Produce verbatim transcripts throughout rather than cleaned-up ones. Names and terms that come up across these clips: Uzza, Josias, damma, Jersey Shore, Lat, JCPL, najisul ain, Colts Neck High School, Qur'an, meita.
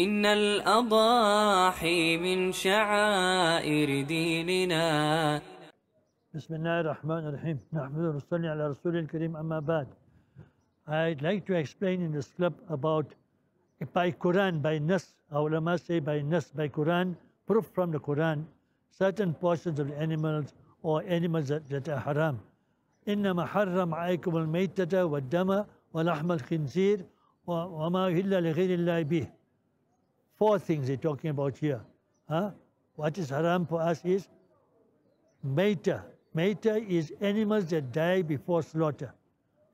إن الأضاحي من شعائر ديننا. بسم الله الرحمن الرحيم. نحمده ونصلي على رسول الكريم. أما بعد. I'd like to explain in this clip about by Quran, by Nas, our ulama say by Nas, by Quran, proof from the Quran, certain portions of the animals or animals that, that are haram. إنما حرم عليكم الميتة والدم ولحم الخنزير وما أهل لغير الله به. Four things they're talking about here. Huh? What is haram for us is meita. Meita is animals that die before slaughter.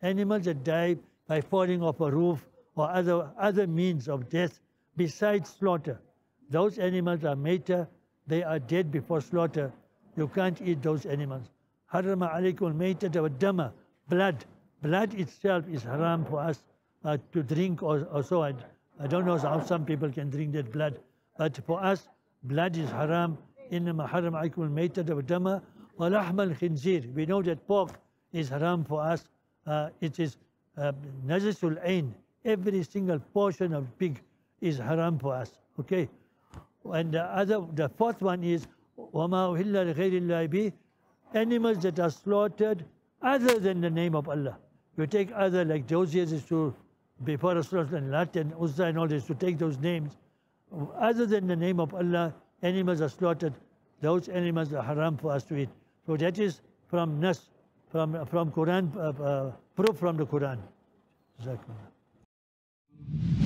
Animals that die by falling off a roof or other, other means of death besides slaughter. Those animals are meita. They are dead before slaughter. You can't eat those animals. Harama alaykum al-maytata wa damma. Blood. Blood itself is haram for us uh, to drink or, or so. I, I don't know how some people can drink that blood. But for us, blood is haram. Innama harama alaykum al-maytata wa damma wa lahma al-khinzir. We know that pork is haram for us. Uh, it is najisul ain. Every single portion of pig is haram for us. Okay? And the other, the fourth one is وَمَا أُهِلَّ لِغَيْرِ اللَّهِ بِهِ. Animals that are slaughtered other than the name of Allah. You take other, like Josias is to, before a slaughter, and Lat and Uzza and all this, to take those names. Other than the name of Allah, animals are slaughtered. Those animals are haram for us to eat. So that is from Nas, from, from Quran, uh, uh, proof from the Quran. Jazakumullah.